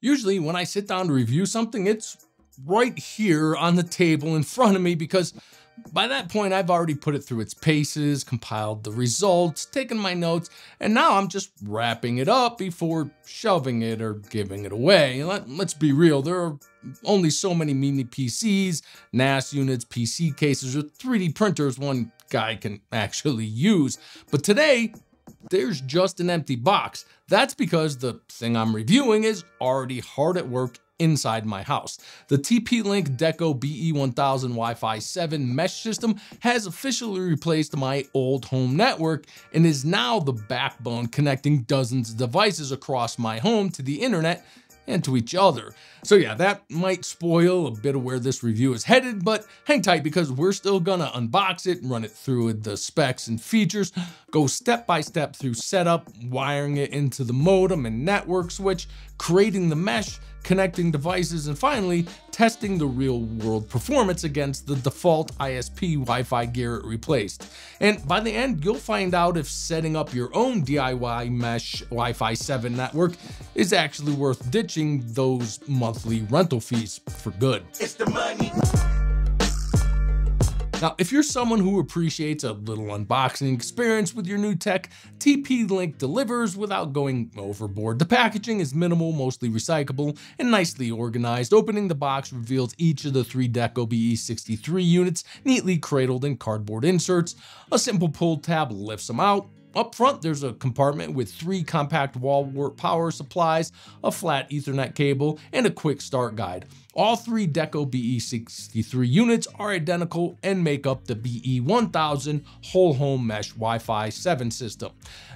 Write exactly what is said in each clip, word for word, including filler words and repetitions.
Usually when I sit down to review something, it's right here on the table in front of me, because by that point I've already put it through its paces, compiled the results, taken my notes, and now I'm just wrapping it up before shoving it or giving it away. Let, let's be real, there are only so many mini P Cs, N A S units, P C cases, or three D printers one guy can actually use. But today, there's just an empty box. That's because the thing I'm reviewing is already hard at work inside my house. The T P-Link Deco B E one thousand Wi-Fi seven mesh system has officially replaced my old home network and is now the backbone connecting dozens of devices across my home to the internet and to each other. So yeah, that might spoil a bit of where this review is headed, but hang tight because we're still gonna unbox it, run it through the specs and features, go step by step through setup, wiring it into the modem and network switch, creating the mesh, connecting devices, and finally testing the real world performance against the default I S P Wi-Fi gear it replaced. And by the end, you'll find out if setting up your own D I Y mesh Wi-Fi seven network is actually worth ditching those monthly rental fees for good. It's the money. Now, if you're someone who appreciates a little unboxing experience with your new tech, T P-Link delivers without going overboard. The packaging is minimal, mostly recyclable, and nicely organized. Opening the box reveals each of the three Deco B E sixty-three units, neatly cradled in cardboard inserts. A simple pull tab lifts them out. Up front, there's a compartment with three compact wall wart power supplies, a flat Ethernet cable, and a quick start guide. All three Deco B E sixty-three units are identical and make up the B E one thousand whole home mesh Wi-Fi seven system.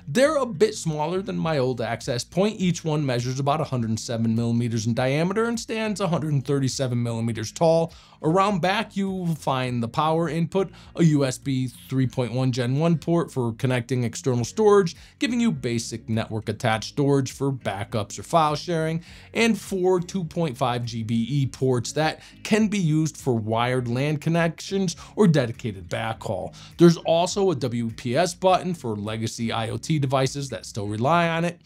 They're a bit smaller than my old access point. Each one measures about one hundred seven millimeters in diameter and stands one hundred thirty-seven millimeters tall. Around back, you'll find the power input, a U S B three point one gen one port for connecting external storage, giving you basic network attached storage for backups or file sharing, and four two point five G B E ports that can be used for wired LAN connections or dedicated backhaul. There's also a W P S button for legacy IoT devices that still rely on it.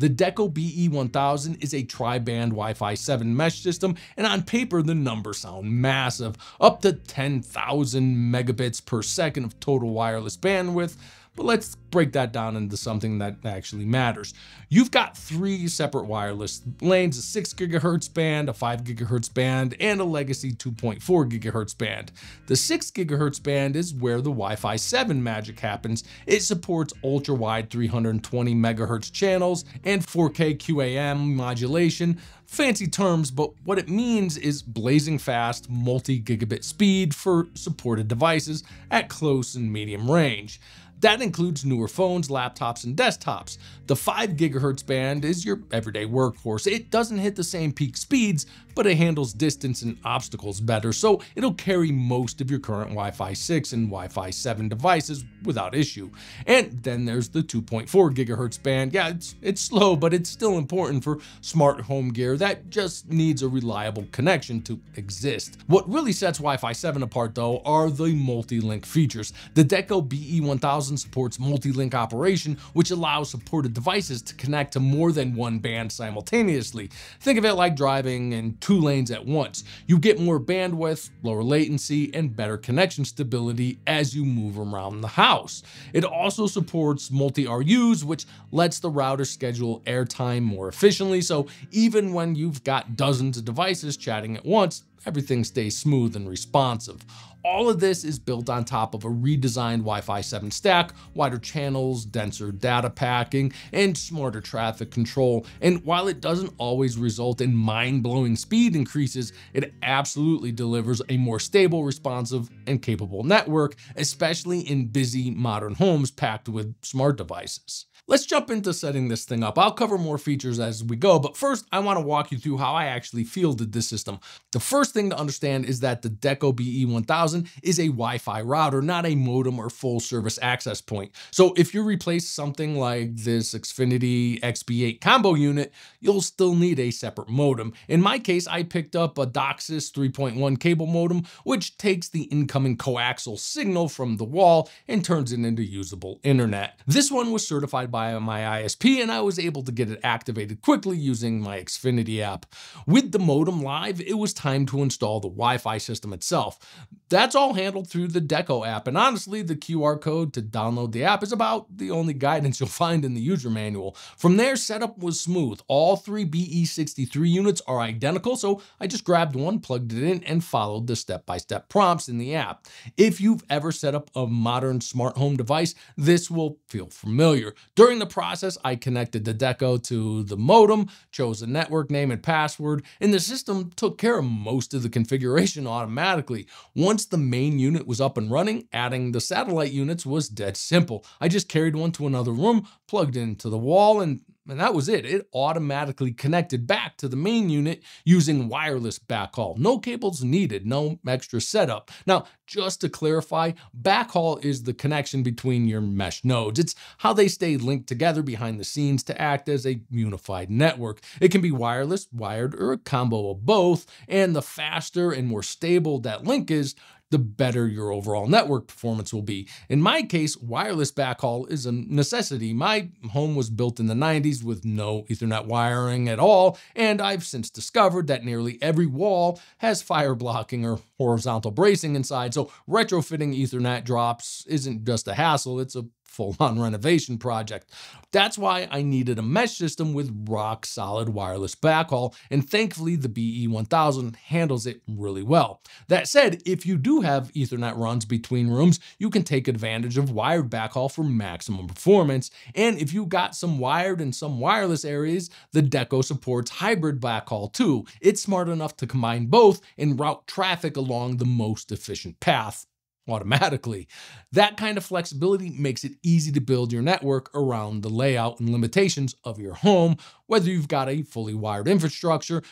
The Deco B E one thousand is a tri-band Wi-Fi seven mesh system, and on paper, the numbers sound massive, up to ten thousand megabits per second of total wireless bandwidth. But let's break that down into something that actually matters. You've got three separate wireless lanes, a six gigahertz band, a five gigahertz band, and a legacy two point four gigahertz band. The six gigahertz band is where the Wi-Fi seven magic happens. It supports ultra wide three hundred twenty megahertz channels and four K Q A M modulation. Fancy terms, but what it means is blazing fast multi-gigabit speed for supported devices at close and medium range. That includes newer phones, laptops, and desktops. The five gigahertz band is your everyday workhorse. It doesn't hit the same peak speeds, but it handles distance and obstacles better, so it'll carry most of your current Wi-Fi six and Wi-Fi seven devices without issue. And then there's the two point four gigahertz band. Yeah, it's, it's slow, but it's still important for smart home gear that just needs a reliable connection to exist. What really sets Wi-Fi seven apart, though, are the multi-link features. The Deco B E one thousand supports multi-link operation, which allows supported devices to connect to more than one band simultaneously. Think of it like driving in two lanes at once. You get more bandwidth, lower latency, and better connection stability as you move around the house. It also supports multi-R Us, which lets the router schedule airtime more efficiently, so even when you've got dozens of devices chatting at once, everything stays smooth and responsive. All of this is built on top of a redesigned Wi-Fi seven stack, wider channels, denser data packing, and smarter traffic control. And while it doesn't always result in mind-blowing speed increases, it absolutely delivers a more stable, responsive, and capable network, especially in busy modern homes packed with smart devices. Let's jump into setting this thing up. I'll cover more features as we go, but first I wanna walk you through how I actually fielded this system. The first thing to understand is that the Deco B E one thousand is a Wi-Fi router, not a modem or full service access point. So if you replace something like this Xfinity X B eight combo unit, you'll still need a separate modem. In my case, I picked up a DOCSIS three point one cable modem, which takes the incoming coaxial signal from the wall and turns it into usable internet. This one was certified by by my I S P, and I was able to get it activated quickly using my Xfinity app. With the modem live, it was time to install the Wi-Fi system itself. That's all handled through the Deco app, and honestly, the Q R code to download the app is about the only guidance you'll find in the user manual. From there, setup was smooth. All three B E sixty-three units are identical, so I just grabbed one, plugged it in, and followed the step-by-step prompts in the app. If you've ever set up a modern smart home device, this will feel familiar. During the process, I connected the Deco to the modem, chose a network name and password, and the system took care of most of the configuration automatically. Once the main unit was up and running, adding the satellite units was dead simple. I just carried one to another room, plugged it into the wall, and And that was it. It automatically connected back to the main unit using wireless backhaul. No cables needed, no extra setup. Now, just to clarify, backhaul is the connection between your mesh nodes. It's how they stay linked together behind the scenes to act as a unified network. It can be wireless, wired, or a combo of both. And the faster and more stable that link is, the better your overall network performance will be. In my case, wireless backhaul is a necessity. My home was built in the nineties with no Ethernet wiring at all, and I've since discovered that nearly every wall has fire blocking or horizontal bracing inside, so retrofitting Ethernet drops isn't just a hassle, it's a full-on renovation project. That's why I needed a mesh system with rock-solid wireless backhaul, and thankfully the B E one thousand handles it really well. That said, if you do have Ethernet runs between rooms, you can take advantage of wired backhaul for maximum performance, and if you got some wired and some wireless areas, the Deco supports hybrid backhaul too. It's smart enough to combine both and route traffic along the most efficient path automatically. That kind of flexibility makes it easy to build your network around the layout and limitations of your home, whether you've got a fully wired infrastructure,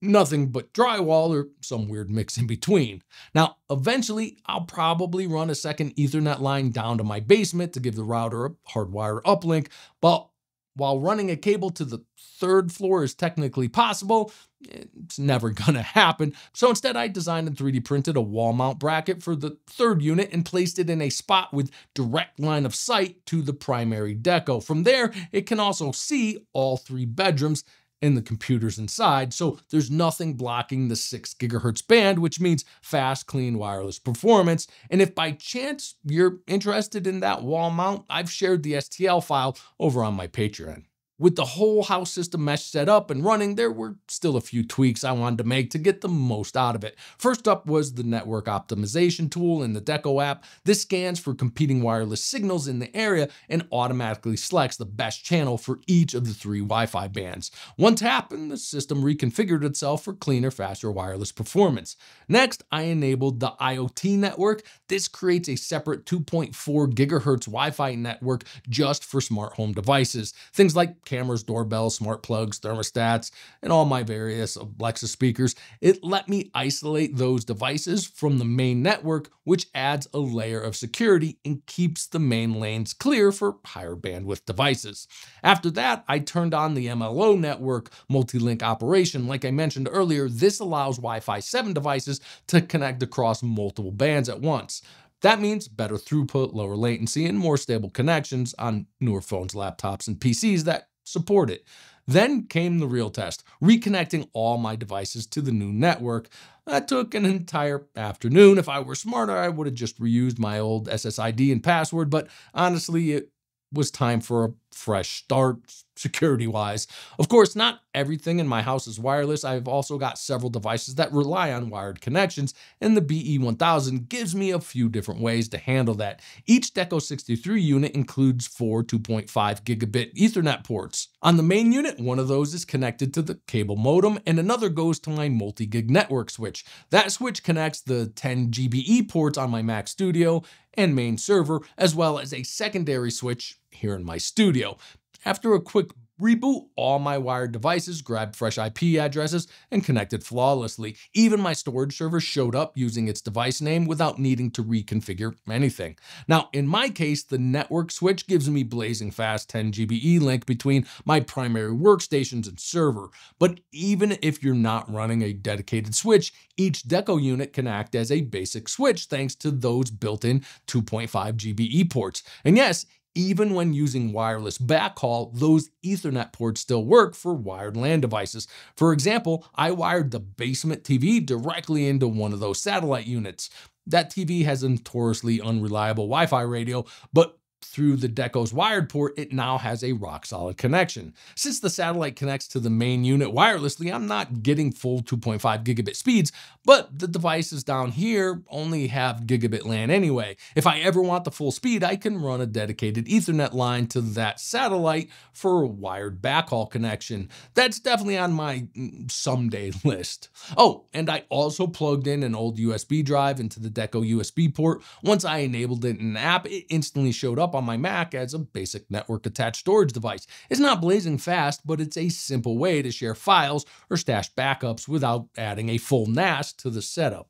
nothing but drywall, or some weird mix in between. Now, eventually, I'll probably run a second Ethernet line down to my basement to give the router a hardwire uplink, but while running a cable to the third floor is technically possible, it's never gonna happen. So instead, I designed and three D printed a wall mount bracket for the third unit and placed it in a spot with direct line of sight to the primary Deco. From there, it can also see all three bedrooms and the computers inside, so there's nothing blocking the six gigahertz band, which means fast, clean, wireless performance. And if by chance you're interested in that wall mount, I've shared the S T L file over on my Patreon. With the whole house system mesh set up and running, there were still a few tweaks I wanted to make to get the most out of it. First up was the network optimization tool in the Deco app. This scans for competing wireless signals in the area and automatically selects the best channel for each of the three Wi-Fi bands. One tap and the system reconfigured itself for cleaner, faster wireless performance. Next, I enabled the IoT network. This creates a separate two point four gigahertz Wi-Fi network just for smart home devices. Things like cameras, doorbells, smart plugs, thermostats, and all my various Alexa speakers. It let me isolate those devices from the main network, which adds a layer of security and keeps the main lanes clear for higher bandwidth devices. After that, I turned on the M L O network, multi-link operation. Like I mentioned earlier, this allows Wi-Fi seven devices to connect across multiple bands at once. That means better throughput, lower latency, and more stable connections on newer phones, laptops, and P Cs that support it. Then came the real test, reconnecting all my devices to the new network. That took an entire afternoon. If I were smarter, I would have just reused my old S S I D and password, but honestly, it was time for a fresh start security-wise. Of course, not everything in my house is wireless. I've also got several devices that rely on wired connections, and the B E one thousand gives me a few different ways to handle that. Each Deco sixty-three unit includes four two point five gigabit Ethernet ports. On the main unit, one of those is connected to the cable modem, and another goes to my multi-gig network switch. That switch connects the ten G B E ports on my Mac Studio and main server, as well as a secondary switch here in my studio. After a quick reboot, all my wired devices grabbed fresh I P addresses and connected flawlessly. Even my storage server showed up using its device name without needing to reconfigure anything. Now, in my case, the network switch gives me blazing fast ten G B E link between my primary workstations and server. But even if you're not running a dedicated switch, each Deco unit can act as a basic switch thanks to those built-in two point five G B E ports. And yes, even when using wireless backhaul, those Ethernet ports still work for wired LAN devices. For example, I wired the basement T V directly into one of those satellite units. That T V has a notoriously unreliable Wi-Fi radio, but through the Deco's wired port, it now has a rock-solid connection. Since the satellite connects to the main unit wirelessly, I'm not getting full two point five gigabit speeds, but the devices down here only have gigabit LAN anyway. If I ever want the full speed, I can run a dedicated Ethernet line to that satellite for a wired backhaul connection. That's definitely on my someday list. Oh, and I also plugged in an old U S B drive into the Deco U S B port. Once I enabled it in an app, it instantly showed up on my Mac as a basic network attached storage device. It's not blazing fast, but it's a simple way to share files or stash backups without adding a full N A S to the setup.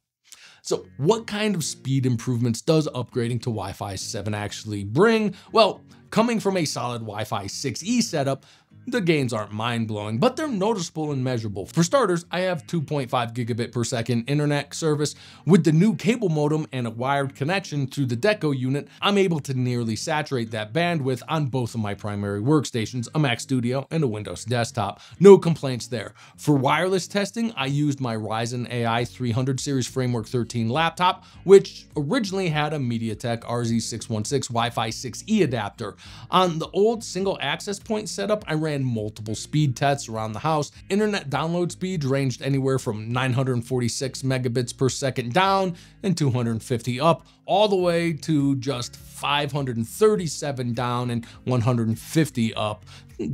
So what kind of speed improvements does upgrading to Wi-Fi seven actually bring? Well, coming from a solid Wi-Fi six E setup, the gains aren't mind-blowing, but they're noticeable and measurable. For starters, I have two point five gigabit per second internet service. With the new cable modem and a wired connection through the Deco unit, I'm able to nearly saturate that bandwidth on both of my primary workstations, a Mac Studio and a Windows desktop. No complaints there. For wireless testing, I used my Ryzen A I three hundred series Framework thirteen laptop, which originally had a MediaTek R Z six one six Wi-Fi six E adapter. On the old single access point setup, I ran multiple speed tests around the house. Internet download speeds ranged anywhere from nine hundred forty-six megabits per second down and two hundred fifty up, all the way to just five hundred thirty-seven down and one hundred fifty up,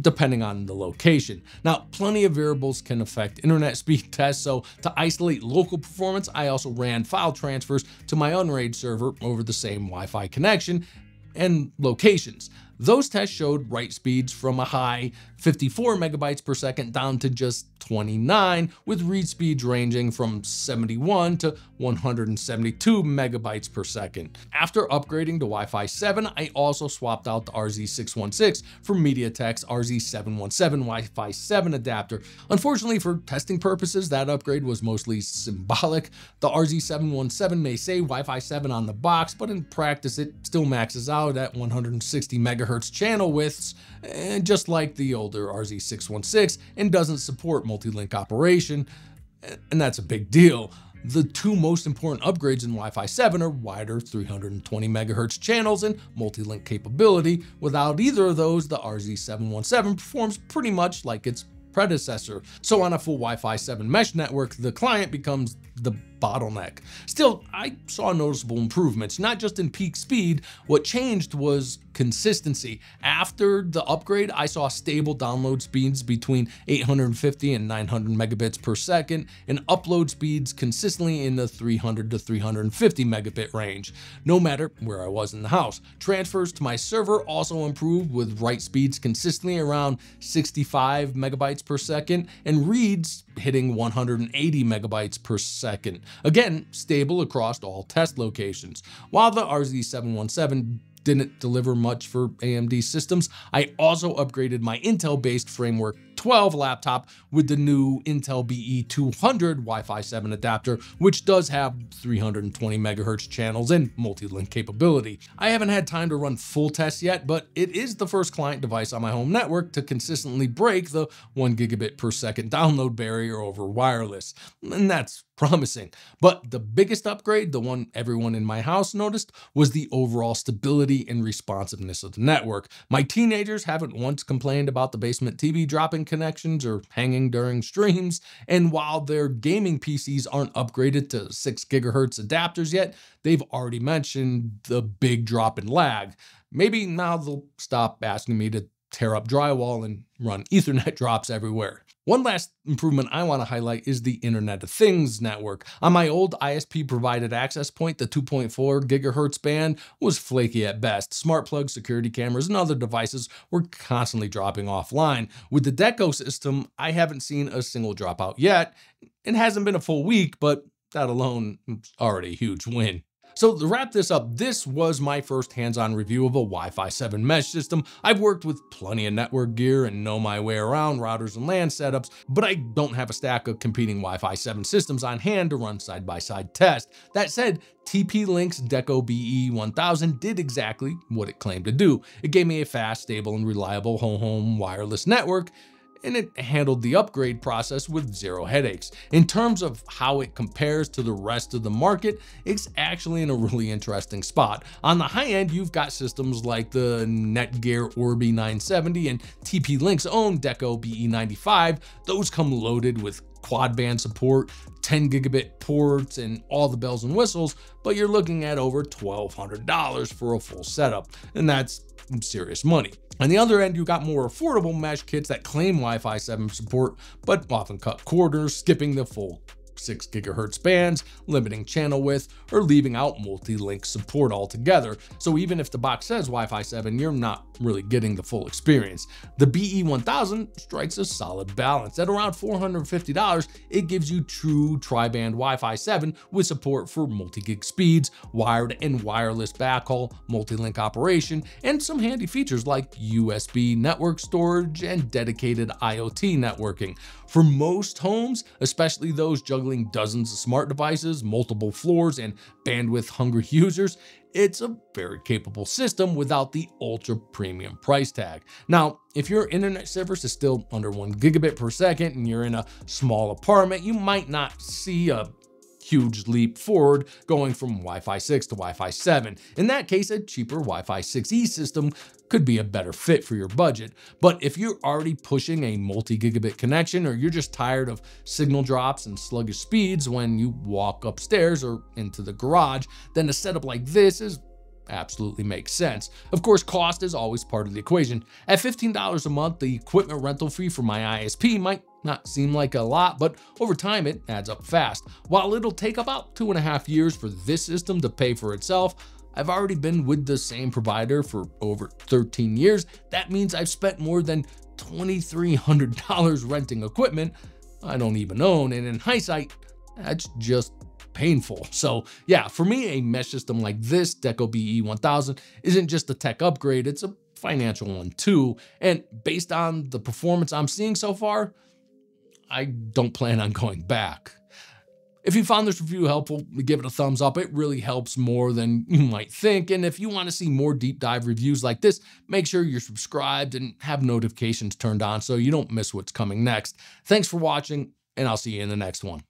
depending on the location. Now, plenty of variables can affect internet speed tests, so to isolate local performance, I also ran file transfers to my Unraid server over the same Wi-Fi connection and locations. Those tests showed write speeds from a high fifty-four megabytes per second down to just twenty-nine, with read speeds ranging from seventy-one to one hundred seventy-two megabytes per second. After upgrading to Wi-Fi seven, I also swapped out the R Z six one six for MediaTek's R Z seven one seven Wi-Fi seven adapter. Unfortunately, for testing purposes, that upgrade was mostly symbolic. The R Z seven one seven may say Wi-Fi seven on the box, but in practice, it still maxes out at one hundred sixty megahertz channel widths, and just like the older R Z six one six, and doesn't support multi-link operation, and that's a big deal. The two most important upgrades in Wi-Fi seven are wider three hundred twenty megahertz channels and multi-link capability. Without either of those, the R Z seven one seven performs pretty much like its predecessor. So on a full Wi-Fi seven mesh network, the client becomes the bottleneck. Still, I saw noticeable improvements, not just in peak speed. What changed was consistency. After the upgrade, I saw stable download speeds between eight hundred fifty and nine hundred megabits per second, and upload speeds consistently in the three hundred to three hundred fifty megabit range, no matter where I was in the house. Transfers to my server also improved, with write speeds consistently around sixty-five megabytes per second, and reads hitting one hundred eighty megabytes per second. Again, stable across all test locations. While the R Z seven one seven didn't deliver much for A M D systems, I also upgraded my Intel-based Framework twelve laptop with the new Intel B E two hundred Wi-Fi seven adapter, which does have three hundred twenty megahertz channels and multi-link capability. I haven't had time to run full tests yet, but it is the first client device on my home network to consistently break the one gigabit per second download barrier over wireless, and that's promising. But the biggest upgrade, the one everyone in my house noticed, was the overall stability and responsiveness of the network. My teenagers haven't once complained about the basement T V dropping connections or hanging during streams, and while their gaming P Cs aren't upgraded to six gigahertz adapters yet, they've already mentioned the big drop in lag. Maybe now they'll stop asking me to tear up drywall and run Ethernet drops everywhere. One last improvement I want to highlight is the Internet of Things network. On my old I S P provided access point, the two point four gigahertz band was flaky at best. Smart plugs, security cameras, and other devices were constantly dropping offline. With the Deco system, I haven't seen a single dropout yet. It hasn't been a full week, but that alone is already a huge win. So to wrap this up, this was my first hands-on review of a Wi-Fi seven mesh system. I've worked with plenty of network gear and know my way around routers and LAN setups, but I don't have a stack of competing Wi-Fi seven systems on hand to run side-by-side tests. That said, T P-Link's Deco B E one thousand did exactly what it claimed to do. It gave me a fast, stable, and reliable home wireless network, and it handled the upgrade process with zero headaches. In terms of how it compares to the rest of the market, it's actually in a really interesting spot. On the high end, you've got systems like the Netgear Orbi nine seventy and T P-Link's own Deco B E ninety-five. Those come loaded with quad band support, ten gigabit ports, and all the bells and whistles, but you're looking at over twelve hundred dollars for a full setup, and that's serious money. On the other end, you got more affordable mesh kits that claim Wi-Fi seven support, but often cut corners, skipping the full six gigahertz bands, limiting channel width, or leaving out multi-link support altogether. So even if the box says Wi-Fi seven, you're not really getting the full experience. The B E one thousand strikes a solid balance. At around four hundred fifty dollars, it gives you true tri-band Wi-Fi seven with support for multi-gig speeds, wired and wireless backhaul, multi-link operation, and some handy features like U S B network storage and dedicated IoT networking. For most homes, especially those juggling dozens of smart devices, multiple floors, and bandwidth-hungry users, it's a very capable system without the ultra-premium price tag. Now, if your internet service is still under one gigabit per second and you're in a small apartment, you might not see a huge leap forward going from Wi-Fi six to Wi-Fi seven. In that case, a cheaper Wi-Fi six E system could be a better fit for your budget. But if you're already pushing a multi-gigabit connection, or you're just tired of signal drops and sluggish speeds when you walk upstairs or into the garage, then a setup like this is absolutely makes sense. Of course, cost is always part of the equation. At fifteen dollars a month, the equipment rental fee for my I S P might not seem like a lot, but over time it adds up fast. While it'll take about two and a half years for this system to pay for itself, I've already been with the same provider for over thirteen years. That means I've spent more than two thousand three hundred dollars renting equipment I don't even own, and in hindsight, that's just painful. So yeah, for me, a mesh system like this Deco B E one thousand isn't just a tech upgrade, it's a financial one too. And based on the performance I'm seeing so far, I don't plan on going back. If you found this review helpful, give it a thumbs up. It really helps more than you might think. And if you want to see more deep dive reviews like this, make sure you're subscribed and have notifications turned on so you don't miss what's coming next. Thanks for watching, and I'll see you in the next one.